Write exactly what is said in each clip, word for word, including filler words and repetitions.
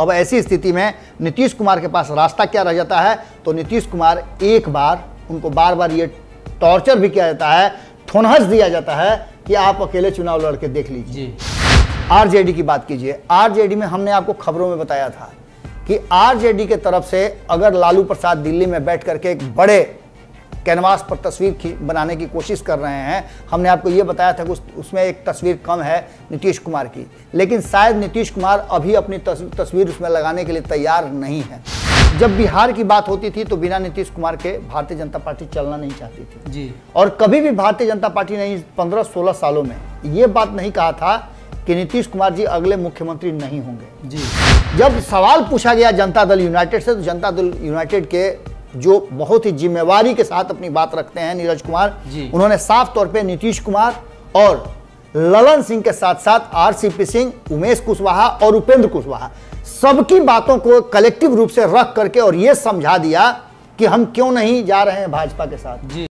अब ऐसी स्थिति में नीतीश कुमार के पास रास्ता क्या रह जाता है, तो नीतीश कुमार एक बार उनको बार बार ये टॉर्चर भी किया जाता है, ठोनहस दिया जाता है कि आप अकेले चुनाव लड़के देख लीजिए। आरजेडी की बात कीजिए, आरजेडी में हमने आपको खबरों में बताया था कि आरजेडी के तरफ से अगर लालू प्रसाद दिल्ली में बैठ करके एक बड़े कैनवास पर तस्वीर बनाने की कोशिश कर रहे हैं, हमने आपको ये बताया था कि उस, उसमें एक तस्वीर कम है नीतीश कुमार की, लेकिन शायद नीतीश कुमार अभी अपनी तस्वीर उसमें लगाने के लिए तैयार नहीं है। जब बिहार की बात होती थी तो बिना नीतीश कुमार के भारतीय जनता पार्टी चलना नहीं चाहती थी जी। और कभी भी भारतीय जनता पार्टी ने पंद्रह सोलह सालों में ये बात नहीं कहा था कि नीतीश कुमार जी अगले मुख्यमंत्री नहीं होंगे जी। जब सवाल पूछा गया जनता दल यूनाइटेड से, तो जनता दल यूनाइटेड के जो बहुत ही जिम्मेवारी के साथ अपनी बात रखते हैं नीरज कुमार जी, उन्होंने साफ तौर पे नीतीश कुमार और ललन सिंह के साथ साथ आरसीपी सिंह, उमेश कुशवाहा और उपेंद्र कुशवाहा, सबकी बातों को कलेक्टिव रूप से रख करके और ये समझा दिया कि हम क्यों नहीं जा रहे हैं भाजपा के साथ जी।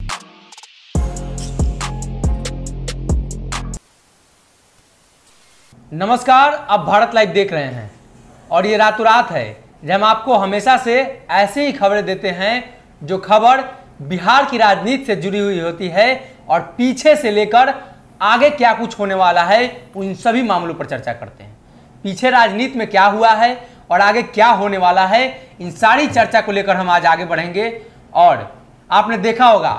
नमस्कार, आप भारत लाइव देख रहे हैं और ये रातों रात है जब हम आपको हमेशा से ऐसे ही खबरें देते हैं जो खबर बिहार की राजनीति से जुड़ी हुई होती है और पीछे से लेकर आगे क्या कुछ होने वाला है उन सभी मामलों पर चर्चा करते हैं। पीछे राजनीति में क्या हुआ है और आगे क्या होने वाला है, इन सारी चर्चा को लेकर हम आज आगे बढ़ेंगे। और आपने देखा होगा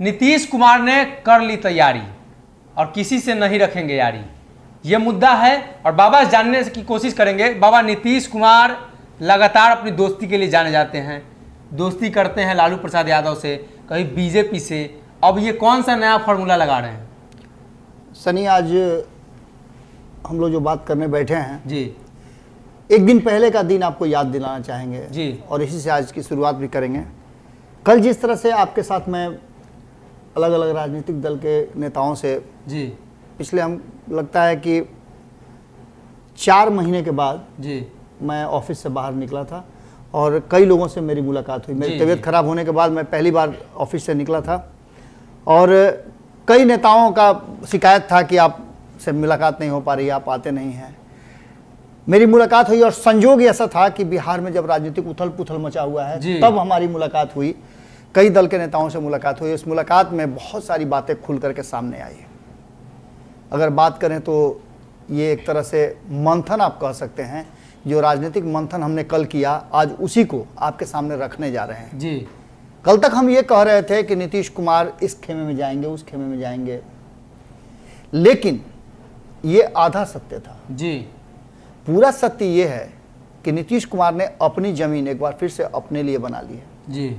नीतीश कुमार ने कर ली तैयारी और किसी से नहीं रखेंगे यारी, ये मुद्दा है। और बाबा जानने की कोशिश करेंगे, बाबा नीतीश कुमार लगातार अपनी दोस्ती के लिए जाने जाते हैं, दोस्ती करते हैं लालू प्रसाद यादव से, कहीं बीजेपी से, अब ये कौन सा नया फॉर्मूला लगा रहे हैं? सनी, आज हम लोग जो बात करने बैठे हैं जी, एक दिन पहले का दिन आपको याद दिलाना चाहेंगे जी, और इसी से आज की शुरुआत भी करेंगे। कल जिस तरह से आपके साथ मैं अलग अलग राजनीतिक दल के नेताओं से जी, पिछले हम लगता है कि चार महीने के बाद जी मैं ऑफिस से बाहर निकला था और कई लोगों से मेरी मुलाकात हुई। मेरी तबीयत खराब होने के बाद मैं पहली बार ऑफिस से निकला था और कई नेताओं का शिकायत था कि आप से मुलाकात नहीं हो पा रही, आप आते नहीं हैं। मेरी मुलाकात हुई और संजोग ऐसा था कि बिहार में जब राजनीतिक उथल पुथल मचा हुआ है तब हमारी मुलाकात हुई, कई दल के नेताओं से मुलाकात हुई। उस मुलाकात में बहुत सारी बातें खुल करके सामने आई। अगर बात करें तो ये एक तरह से मंथन आप कह सकते हैं, जो राजनीतिक मंथन हमने कल किया आज उसी को आपके सामने रखने जा रहे हैं जी। कल तक हम ये कह रहे थे कि नीतीश कुमार इस खेमे में जाएंगे, उस खेमे में जाएंगे, लेकिन ये आधा सत्य था जी। पूरा सत्य ये है कि नीतीश कुमार ने अपनी जमीन एक बार फिर से अपने लिए बना ली है जी।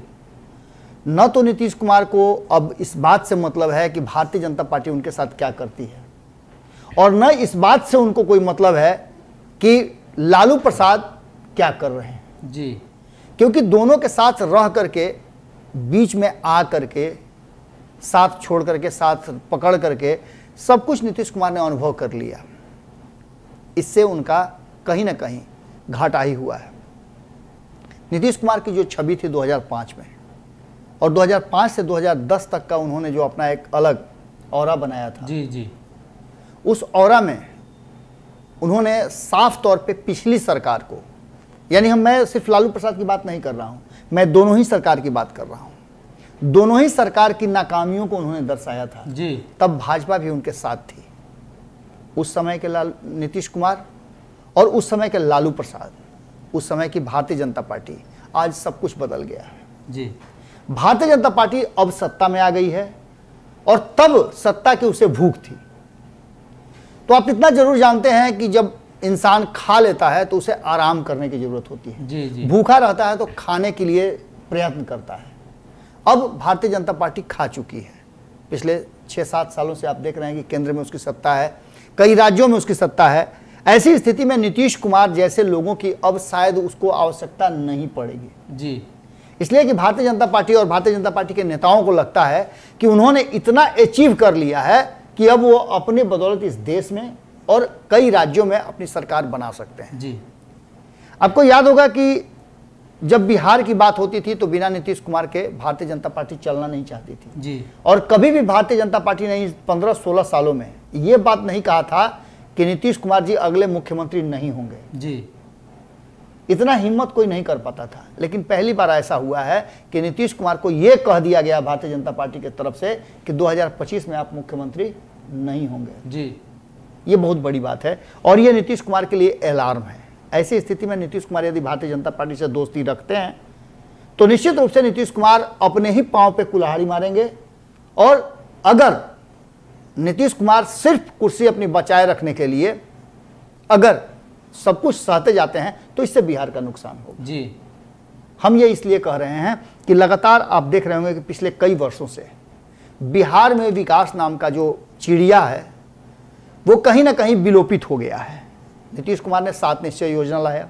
न तो नीतीश कुमार को अब इस बात से मतलब है कि भारतीय जनता पार्टी उनके साथ क्या करती है, और न इस बात से उनको कोई मतलब है कि लालू प्रसाद क्या कर रहे हैं जी, क्योंकि दोनों के साथ रह करके, बीच में आ करके, साथ छोड़ करके, साथ पकड़ करके सब कुछ नीतीश कुमार ने अनुभव कर लिया। इससे उनका कहीं ना कहीं घाटा ही हुआ है। नीतीश कुमार की जो छवि थी दो हज़ार पाँच में और दो हज़ार पाँच से दो हज़ार दस तक का उन्होंने जो अपना एक अलग ऑरा बनाया था जी जी, उस औरा में उन्होंने साफ तौर पे पिछली सरकार को, यानी हम मैं सिर्फ लालू प्रसाद की बात नहीं कर रहा हूँ, मैं दोनों ही सरकार की बात कर रहा हूँ, दोनों ही सरकार की नाकामियों को उन्होंने दर्शाया था जी। तब भाजपा भी उनके साथ थी, उस समय के लाल नीतीश कुमार और उस समय के लालू प्रसाद, उस समय की भारतीय जनता पार्टी। आज सब कुछ बदल गया है जी। भारतीय जनता पार्टी अब सत्ता में आ गई है और तब सत्ता की उसे भूख थी। तो आप इतना जरूर जानते हैं कि जब इंसान खा लेता है तो उसे आराम करने की जरूरत होती है जी जी। भूखा रहता है तो खाने के लिए प्रयत्न करता है। अब भारतीय जनता पार्टी खा चुकी है। पिछले छः सात सालों से आप देख रहे हैं कि केंद्र में उसकी सत्ता है, कई राज्यों में उसकी सत्ता है। ऐसी स्थिति में नीतीश कुमार जैसे लोगों की अब शायद उसको आवश्यकता नहीं पड़ेगी जी, इसलिए कि भारतीय जनता पार्टी और भारतीय जनता पार्टी के नेताओं को लगता है कि उन्होंने इतना अचीव कर लिया है कि अब वो अपने बदौलत इस देश में और कई राज्यों में अपनी सरकार बना सकते हैं जी। आपको याद होगा कि जब बिहार की बात होती थी तो बिना नीतीश कुमार के भारतीय जनता पार्टी चलना नहीं चाहती थी जी। और कभी भी भारतीय जनता पार्टी ने पंद्रह सोलह सालों में ये बात नहीं कहा था कि नीतीश कुमार जी अगले मुख्यमंत्री नहीं होंगे जी। इतना हिम्मत कोई नहीं कर पाता था, लेकिन पहली बार ऐसा हुआ है कि नीतीश कुमार को यह कह दिया गया भारतीय जनता पार्टी की तरफ से कि दो हज़ार पच्चीस में आप मुख्यमंत्री नहीं होंगे जी। ये बहुत बड़ी बात है और ये नीतीश कुमार के लिए अलार्म है। ऐसी स्थिति में नीतीश कुमार यदि भारतीय जनता पार्टी से दोस्ती रखते हैं तो निश्चित रूप से नीतीश कुमार अपने ही पांव पे कुल्हाड़ी मारेंगे। और अगर नीतीश कुमार सिर्फ कुर्सी अपनी बचाए रखने के लिए अगर सब कुछ सहते जाते हैं तो इससे बिहार का नुकसान होगा जी। हम ये इसलिए कह रहे हैं कि लगातार आप देख रहे होंगे कि पिछले कई वर्षों से बिहार में विकास नाम का जो चिड़िया है वो कहीं ना कहीं विलोपित हो गया है। नीतीश कुमार ने सात निश्चय योजना लाया,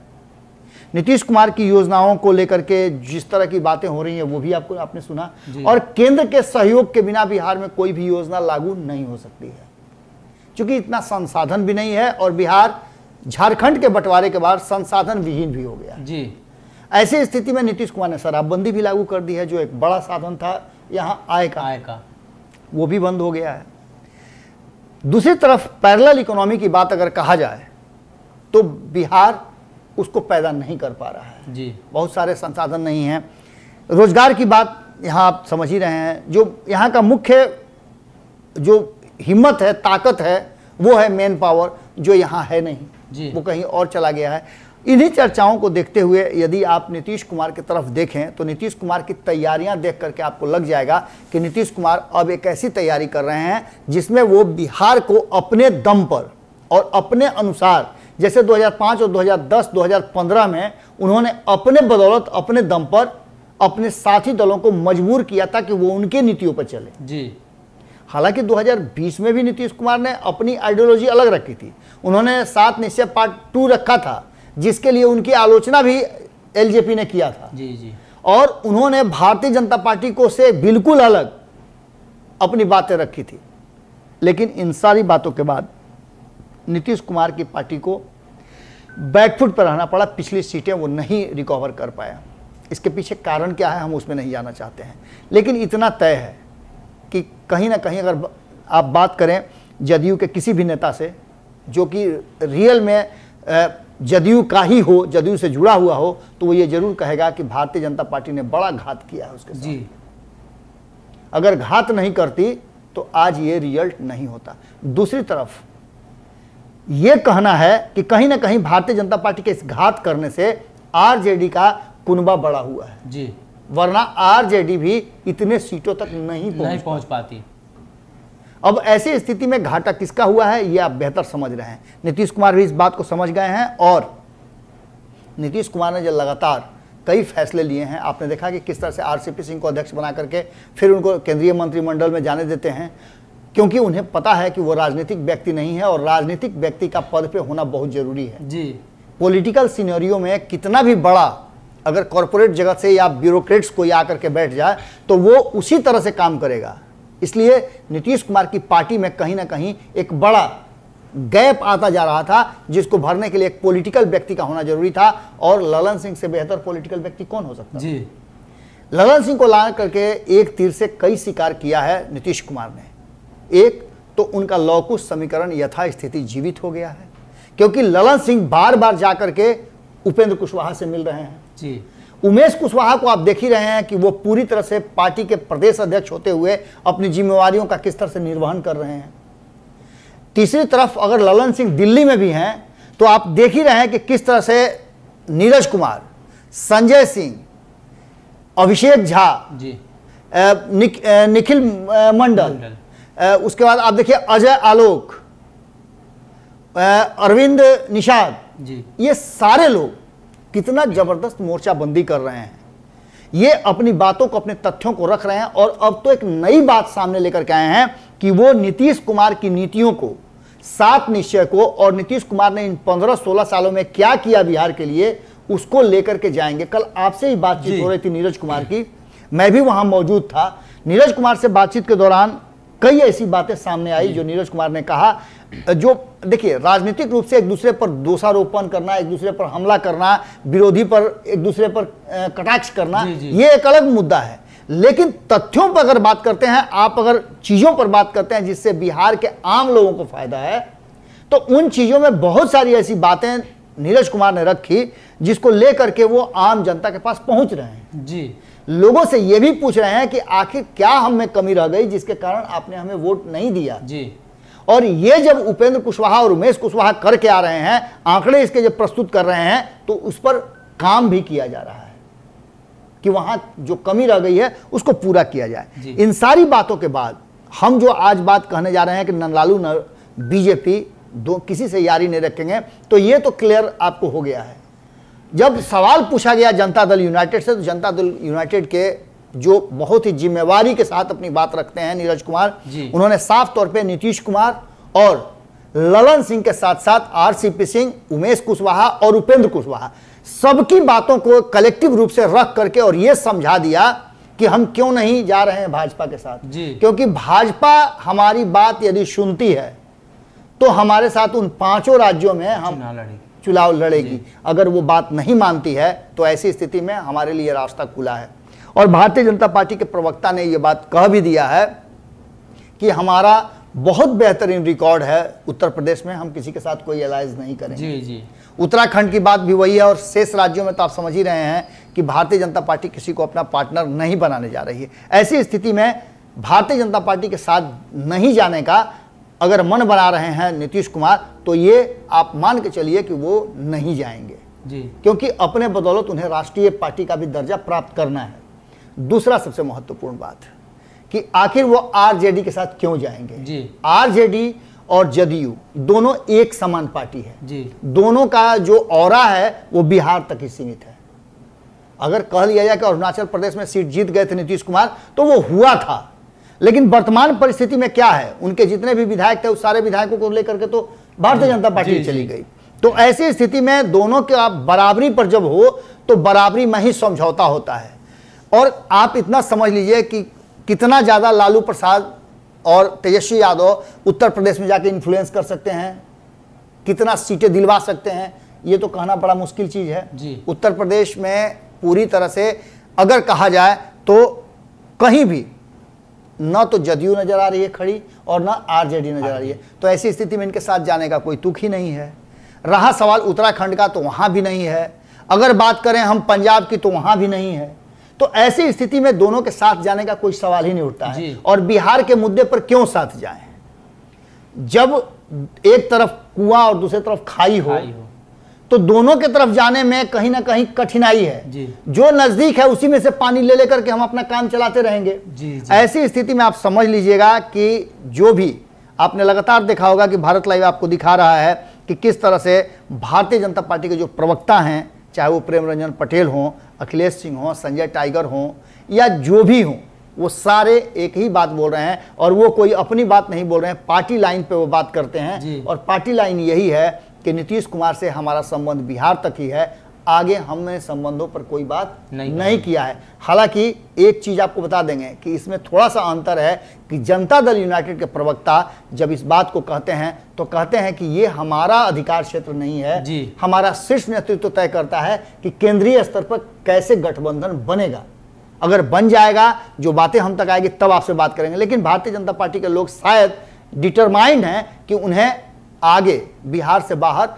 नीतीश कुमार की योजनाओं को लेकर के जिस तरह की बातें हो रही हैं वो भी आपको आपने सुना, और केंद्र के सहयोग के बिना बिहार में कोई भी योजना लागू नहीं हो सकती है क्योंकि इतना संसाधन भी नहीं है और बिहार झारखंड के बंटवारे के बाद संसाधन विहीन भी हो गया जी। ऐसी स्थिति में नीतीश कुमार ने शराबबंदी भी लागू कर दी है जो एक बड़ा साधन था यहाँ आय का, आय का वो भी बंद हो गया है। दूसरी तरफ पैरेलल इकोनॉमी की बात अगर कहा जाए तो बिहार उसको पैदा नहीं कर पा रहा है जी। बहुत सारे संसाधन नहीं हैं। रोजगार की बात यहाँ आप समझ ही रहे हैं, जो यहाँ का मुख्य जो हिम्मत है, ताकत है, वो है मैन पावर, जो यहाँ है नहीं जी। वो कहीं और चला गया है। इन्हीं चर्चाओं को देखते हुए यदि आप नीतीश कुमार की तरफ देखें तो नीतीश कुमार की तैयारियां देख करके आपको लग जाएगा कि नीतीश कुमार अब एक ऐसी तैयारी कर रहे हैं जिसमें वो बिहार को अपने दम पर और अपने अनुसार, जैसे दो हज़ार पाँच और दो हज़ार दस, दो हज़ार पंद्रह में उन्होंने अपने बदौलत अपने दम पर अपने साथी दलों को मजबूर किया था कि वो उनके नीतियों पर चले जी। हालांकि दो हज़ार बीस में भी नीतीश कुमार ने अपनी आइडियोलॉजी अलग रखी थी, उन्होंने सात निश्चय पार्ट टू रखा था जिसके लिए उनकी आलोचना भी एलजेपी ने किया था जी जी। और उन्होंने भारतीय जनता पार्टी को से बिल्कुल अलग अपनी बातें रखी थी, लेकिन इन सारी बातों के बाद नीतीश कुमार की पार्टी को बैकफुट पर रहना पड़ा। पिछली सीटें वो नहीं रिकवर कर पाया। इसके पीछे कारण क्या है हम उसमें नहीं जाना चाहते हैं, लेकिन इतना तय है कि कहीं ना कहीं अगर आप बात करें जदयू के किसी भी नेता से जो कि रियल में जदयू का ही हो, जदयू से जुड़ा हुआ हो, तो वो ये जरूर कहेगा कि भारतीय जनता पार्टी ने बड़ा घात किया है उसके साथ जी। अगर घात नहीं करती तो आज ये रिजल्ट नहीं होता। दूसरी तरफ ये कहना है कि कहीं ना कहीं भारतीय जनता पार्टी के इस घात करने से आरजेडी का कुनबा बड़ा हुआ है जी, वरना आरजेडी भी इतने सीटों तक नहीं पहुंच, नहीं पहुंच पाती। अब ऐसी स्थिति में घाटा किसका हुआ है ये आप बेहतर समझ रहे हैं। नीतीश कुमार भी इस बात को समझ गए हैं और नीतीश कुमार ने जो लगातार कई फैसले लिए हैं, आपने देखा कि किस तरह से आरसीपी सिंह को अध्यक्ष बना करके फिर उनको केंद्रीय मंत्रिमंडल में जाने देते हैं क्योंकि उन्हें पता है कि वो राजनीतिक व्यक्ति नहीं है और राजनीतिक व्यक्ति का पद पे होना बहुत जरूरी है जी। पॉलिटिकल सिनेरियो में कितना भी बड़ा अगर कॉरपोरेट जगत से या ब्यूरोक्रेट्स कोई आकर के बैठ जाए तो वो उसी तरह से काम करेगा। इसलिए नीतीश कुमार की पार्टी में कहीं ना कहीं एक बड़ा गैप आता जा रहा था जिसको भरने के लिए एक पॉलिटिकल व्यक्ति का होना जरूरी था और ललन सिंह से बेहतर पॉलिटिकल व्यक्ति कौन हो सकता जी। ललन सिंह को ला करके एक तीर से कई शिकार किया है नीतीश कुमार ने। एक तो उनका लौकुश समीकरण यथास्थिति जीवित हो गया है क्योंकि ललन सिंह बार बार जाकर के उपेंद्र कुशवाहा से मिल रहे हैं जी। उमेश कुशवाहा को आप देख ही रहे हैं कि वो पूरी तरह से पार्टी के प्रदेश अध्यक्ष होते हुए अपनी जिम्मेवारियों का किस तरह से निर्वहन कर रहे हैं। तीसरी तरफ अगर ललन सिंह दिल्ली में भी हैं तो आप देख ही रहे हैं कि किस तरह से नीरज कुमार, संजय सिंह, अभिषेक झा, निक, निखिल मंडल, उसके बाद आप देखिए अजय आलोक, अरविंद निषाद जी, ये सारे लोग कितना जबरदस्त मोर्चाबंदी कर रहे हैं। ये अपनी बातों को, अपने तथ्यों को रख रहे हैं और अब तो एक नई बात सामने लेकर के आए हैं कि वो नीतीश कुमार की नीतियों को, सात निश्चय को और नीतीश कुमार ने इन पंद्रह सोलह सालों में क्या किया बिहार के लिए उसको लेकर के जाएंगे। कल आपसे ही बातचीत हो रही थी नीरज कुमार की, मैं भी वहां मौजूद था। नीरज कुमार से बातचीत के दौरान कई ऐसी बातें सामने आई जो नीरज कुमार ने कहा। जो देखिए, राजनीतिक रूप से एक दूसरे पर दोषारोपण करना, एक दूसरे पर हमला करना, विरोधी पर एक दूसरे पर कटाक्ष करना, जी, जी। ये एक अलग मुद्दा है, लेकिन तथ्यों पर अगर बात करते हैं आप, अगर चीजों पर बात करते हैं जिससे बिहार के आम लोगों को फायदा है, तो उन चीजों में बहुत सारी ऐसी बातें नीरज कुमार ने रखी, जिसको लेकर के वो आम जनता के पास पहुंच रहे हैं जी। लोगों से ये भी पूछ रहे हैं कि आखिर क्या हम में कमी रह गई जिसके कारण आपने हमें वोट नहीं दिया जी। और ये जब उपेंद्र कुशवाहा और उमेश कुशवाहा करके आ रहे हैं, आंकड़े इसके जब प्रस्तुत कर रहे हैं, तो उस पर काम भी किया जा रहा है कि वहां जो कमी रह गई है उसको पूरा किया जाए। इन सारी बातों के बाद हम जो आज बात कहने जा रहे हैं कि न लालू न बीजेपी दो किसी से यारी नहीं रखेंगे, तो ये तो क्लियर आपको हो गया है। जब सवाल पूछा गया जनता दल यूनाइटेड से, तो जनता दल यूनाइटेड के जो बहुत ही जिम्मेवारी के साथ अपनी बात रखते हैं नीरज कुमार, उन्होंने साफ तौर पे नीतीश कुमार और ललन सिंह के साथ साथ आरसीपी सिंह, उमेश कुशवाहा और उपेंद्र कुशवाहा सबकी बातों को कलेक्टिव रूप से रख करके और ये समझा दिया कि हम क्यों नहीं जा रहे हैं भाजपा के साथ, क्योंकि भाजपा हमारी बात यदि सुनती है तो हमारे साथ उन पांचों राज्यों में हम चुनाव लड़ेगी, अगर वो बात नहीं मानती है तो ऐसी स्थिति में हमारे लिए रास्ता खुला है। और भारतीय जनता पार्टी के प्रवक्ता ने ये बात कह भी दिया है कि हमारा बहुत बेहतरीन रिकॉर्ड है उत्तर प्रदेश में, हम किसी के साथ कोई अलायंस नहीं करेंगे जी जी। उत्तराखंड की बात भी वही है और शेष राज्यों में तो आप समझ ही रहे हैं कि भारतीय जनता पार्टी किसी को अपना पार्टनर नहीं बनाने जा रही है। ऐसी स्थिति में भारतीय जनता पार्टी के साथ नहीं जाने का अगर मन बना रहे हैं नीतीश कुमार, तो ये आप मान के चलिए कि वो नहीं जाएंगे जी। क्योंकि अपने बदौलत उन्हें राष्ट्रीय पार्टी का भी दर्जा प्राप्त करना है। दूसरा सबसे महत्वपूर्ण बात कि आखिर वो आरजेडी के साथ क्यों जाएंगे जी। आरजेडी और जदयू दोनों एक समान पार्टी है जी। दोनों का जो ऑरा है वो बिहार तक ही सीमित है। अगर कह लिया जाए कि अरुणाचल प्रदेश में सीट जीत गए थे नीतीश कुमार तो वो हुआ था, लेकिन वर्तमान परिस्थिति में क्या है, उनके जितने भी विधायक थे उस सारे विधायकों को लेकर के तो भारतीय जनता पार्टी चली गई। तो ऐसी स्थिति में दोनों के आप बराबरी पर जब हो तो बराबरी में ही समझौता होता है। और आप इतना समझ लीजिए कि कितना ज़्यादा लालू प्रसाद और तेजस्वी यादव उत्तर प्रदेश में जाके इन्फ्लुएंस कर सकते हैं, कितना सीटें दिलवा सकते हैं, ये तो कहना बड़ा मुश्किल चीज़ है जी। उत्तर प्रदेश में पूरी तरह से अगर कहा जाए तो कहीं भी ना तो जदयू नजर आ रही है खड़ी और ना आरजेडी नजर आ रही है, तो ऐसी स्थिति में इनके साथ जाने का कोई तुक ही नहीं है। रहा सवाल उत्तराखंड का, तो वहाँ भी नहीं है। अगर बात करें हम पंजाब की तो वहाँ भी नहीं है। तो ऐसी स्थिति में दोनों के साथ जाने का कोई सवाल ही नहीं उठता है। और बिहार के मुद्दे पर क्यों साथ जाए, जब एक तरफ कुआं और दूसरी तरफ खाई हो, तो दोनों के तरफ जाने में कहीं ना कहीं कठिनाई है। जो नजदीक है उसी में से पानी ले लेकर के हम अपना काम चलाते रहेंगे जी, जी। ऐसी स्थिति में आप समझ लीजिएगा कि जो भी आपने लगातार देखा होगा कि भारत लाइव आपको दिखा रहा है कि किस तरह से भारतीय जनता पार्टी के जो प्रवक्ता हैं, चाहे वो प्रेम रंजन पटेल हों, अखिलेश सिंह हों, संजय टाइगर हों या जो भी हों, वो सारे एक ही बात बोल रहे हैं। और वो कोई अपनी बात नहीं बोल रहे हैं, पार्टी लाइन पर वो बात करते हैं। और पार्टी लाइन यही है कि नीतीश कुमार से हमारा संबंध बिहार तक ही है, आगे हमने संबंधों पर कोई बात नहीं, नहीं किया है। हालांकि एक चीज आपको बता देंगे कि इसमें थोड़ा सा अंतर है कि जनता दल यूनाइटेड के प्रवक्ता जब इस बात को कहते हैं तो कहते हैं कि ये हमारा अधिकार क्षेत्र नहीं है जी। हमारा शीर्ष नेतृत्व तय करता है कि केंद्रीय स्तर पर कैसे गठबंधन बनेगा, अगर बन जाएगा जो बातें हम तक आएगी तब आपसे बात करेंगे। लेकिन भारतीय जनता पार्टी के लोग शायद डिटरमाइंड हैं कि उन्हें आगे बिहार से बाहर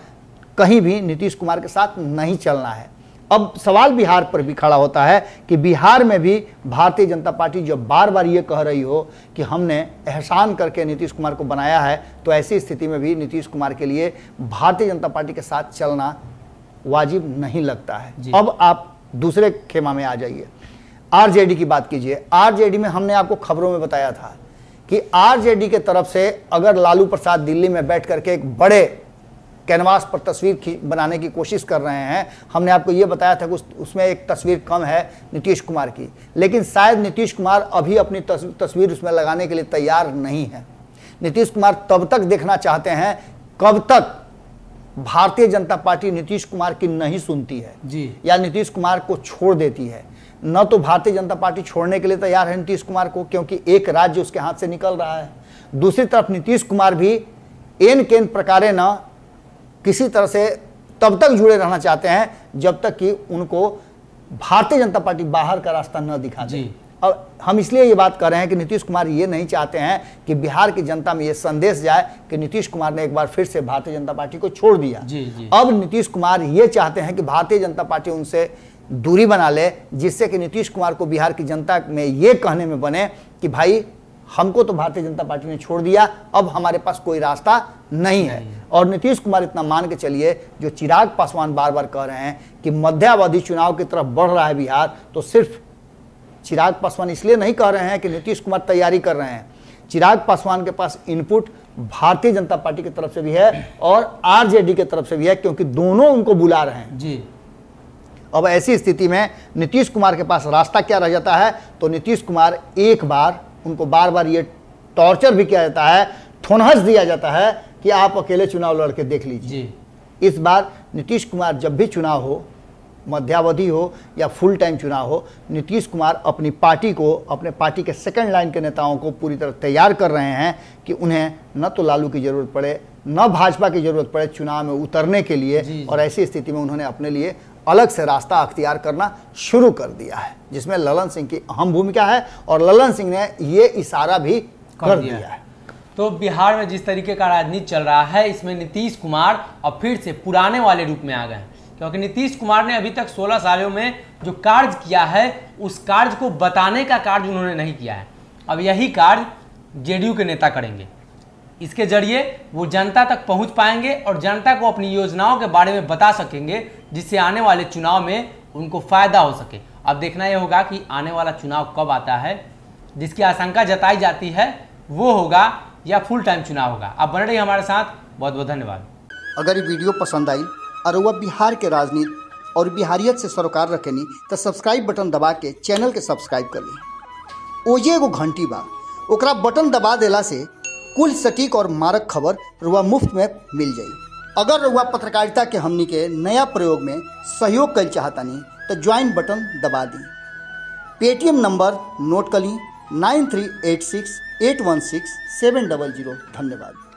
कहीं भी नीतीश कुमार के साथ नहीं चलना है। अब सवाल बिहार पर भी खड़ा होता है कि बिहार में भी भारतीय जनता पार्टी जब बार बार ये कह रही हो कि हमने एहसान करके नीतीश कुमार को बनाया है, तो ऐसी स्थिति में भी नीतीश कुमार के लिए भारतीय जनता पार्टी के साथ चलना वाजिब नहीं लगता है। अब आप दूसरे खेमा में आ जाइए, आरजेडी की बात कीजिए। आरजेडी में हमने आपको खबरों में बताया था कि आरजेडी के तरफ से अगर लालू प्रसाद दिल्ली में बैठ करके एक बड़े कैनवास पर तस्वीर बनाने की कोशिश कर रहे हैं, हमने आपको ये बताया था कि उस, उसमें एक तस्वीर कम है नीतीश कुमार की, लेकिन शायद नीतीश कुमार अभी अपनी तस, तस्वीर उसमें लगाने के लिए तैयार नहीं है। नीतीश कुमार तब तक देखना चाहते हैं कब तक भारतीय जनता पार्टी नीतीश कुमार की नहीं सुनती है जी। या नीतीश कुमार को छोड़ देती है। न तो भारतीय जनता पार्टी छोड़ने के लिए तैयार है नीतीश कुमार को, क्योंकि एक राज्य उसके हाथ से निकल रहा है। दूसरी तरफ नीतीश कुमार भी एन केन प्रकारे न किसी तरह से तब तक जुड़े रहना चाहते हैं जब तक कि उनको भारतीय जनता पार्टी बाहर का रास्ता न दिखा दे। और हम इसलिए ये बात कर रहे हैं कि नीतीश कुमार ये नहीं चाहते हैं कि बिहार की जनता में ये संदेश जाए कि नीतीश कुमार ने एक बार फिर से भारतीय जनता पार्टी को छोड़ दिया। जी, जी। अब नीतीश कुमार ये चाहते हैं कि भारतीय जनता पार्टी उनसे दूरी बना ले, जिससे कि नीतीश कुमार को बिहार की जनता में ये कहने में बने कि भाई हमको तो भारतीय जनता पार्टी ने छोड़ दिया, अब हमारे पास कोई रास्ता नहीं है। और नीतीश कुमार इतना मान के चलिए, जो चिराग पासवान बार बार कह रहे हैं कि मध्यावधि चुनाव की तरफ बढ़ रहा है बिहार, तो सिर्फ चिराग पासवान इसलिए नहीं कह रहे हैं कि नीतीश कुमार तैयारी कर रहे हैं। चिराग पासवान के पास इनपुट भारतीय जनता पार्टी की तरफ से भी है और आरजेडी की तरफ से भी है, क्योंकि दोनों उनको बुला रहे हैं। जी। अब ऐसी स्थिति में नीतीश कुमार के पास रास्ता क्या रह जाता है? तो नीतीश कुमार एक बार, उनको बार बार ये टॉर्चर भी किया जाता है, थोनहस दिया जाता है कि आप अकेले चुनाव लड़ के देख लीजिए। इस बार नीतीश कुमार जब भी चुनाव हो, मध्यावधि हो या फुल टाइम चुनाव हो, नीतीश कुमार अपनी पार्टी को, अपने पार्टी के सेकंड लाइन के नेताओं को पूरी तरह तैयार कर रहे हैं कि उन्हें न तो लालू की ज़रूरत पड़े न भाजपा की ज़रूरत पड़े चुनाव में उतरने के लिए। जी, और ऐसी स्थिति में उन्होंने अपने लिए अलग से रास्ता अख्तियार करना शुरू कर दिया है, जिसमें ललन सिंह की अहम भूमिका है और ललन सिंह ने ये इशारा भी कर दिया है। तो बिहार में जिस तरीके का राजनीति चल रहा है, इसमें नीतीश कुमार अब फिर से पुराने वाले रूप में आ गए हैं, क्योंकि नीतीश कुमार ने अभी तक सोलह सालों में जो कार्य किया है, उस कार्य को बताने का कार्य उन्होंने नहीं किया है। अब यही कार्य जेडीयू के नेता करेंगे, इसके जरिए वो जनता तक पहुंच पाएंगे और जनता को अपनी योजनाओं के बारे में बता सकेंगे, जिससे आने वाले चुनाव में उनको फायदा हो सके। अब देखना यह होगा कि आने वाला चुनाव कब आता है, जिसकी आशंका जताई जाती है वो होगा या फुल टाइम चुनाव होगा। आप बने रहिए हमारे साथ, बहुत बहुत धन्यवाद। अगर ये वीडियो पसंद आई और वह बिहार के राजनीति और बिहारियत से सरोकार रखेनी तो सब्सक्राइब बटन दबा के चैनल के सब्सक्राइब कर ली। ओजे एगो घंटी बा, ओकरा बटन दबा देला से कुल सटीक और मारक खबर रुआ मुफ्त में मिल जाई। अगर रुआ पत्रकारिता के हमनी के नया प्रयोग में सहयोग कर चाहतानी तो ज्वाइन बटन दबा दी। पेटीएम नंबर नोट कर ली, nine three eight six eight one six seven double zero. धन्यवाद।